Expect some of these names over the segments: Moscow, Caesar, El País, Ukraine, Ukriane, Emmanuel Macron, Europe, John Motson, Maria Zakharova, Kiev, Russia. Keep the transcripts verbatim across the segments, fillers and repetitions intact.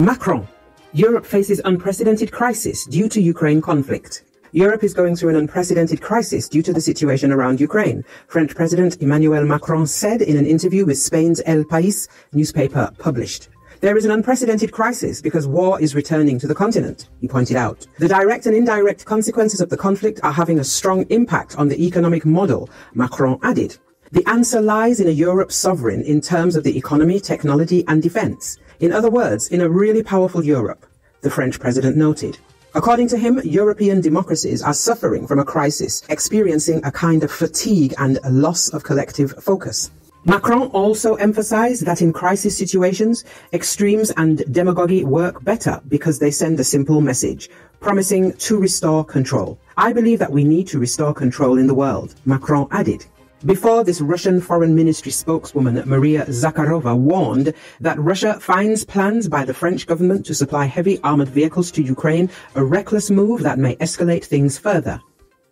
Macron. Europe faces unprecedented crisis due to Ukraine conflict. Europe is going through an unprecedented crisis due to the situation around Ukraine, French President Emmanuel Macron said in an interview with Spain's El País newspaper published. There is an unprecedented crisis because war is returning to the continent, he pointed out. The direct and indirect consequences of the conflict are having a strong impact on the economic model, Macron added. The answer lies in a Europe sovereign in terms of the economy, technology and defense. In other words, in a really powerful Europe, the French president noted. According to him, European democracies are suffering from a crisis, experiencing a kind of fatigue and a loss of collective focus. Macron also emphasized that in crisis situations, extremes and demagogy work better because they send a simple message, promising to restore control. I believe that we need to restore control in the world, Macron added. Before this, Russian Foreign Ministry spokeswoman Maria Zakharova warned that Russia finds plans by the French government to supply heavy armored vehicles to Ukraine a reckless move that may escalate things further.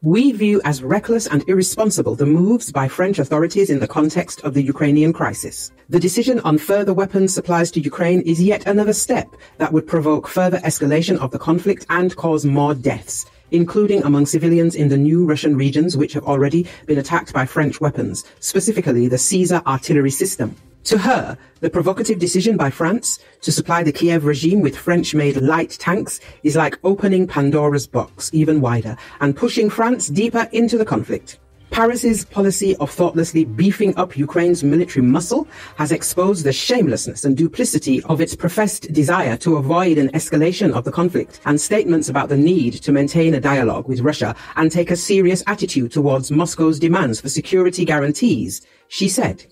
We view as reckless and irresponsible the moves by French authorities in the context of the Ukrainian crisis. The decision on further weapons supplies to Ukraine is yet another step that would provoke further escalation of the conflict and cause more deaths, including among civilians in the new Russian regions which have already been attacked by French weapons, specifically the Caesar artillery system. To her, the provocative decision by France to supply the Kiev regime with French-made light tanks is like opening Pandora's box even wider and pushing France deeper into the conflict. Paris's policy of thoughtlessly beefing up Ukraine's military muscle has exposed the shamelessness and duplicity of its professed desire to avoid an escalation of the conflict, and statements about the need to maintain a dialogue with Russia and take a serious attitude towards Moscow's demands for security guarantees, she said.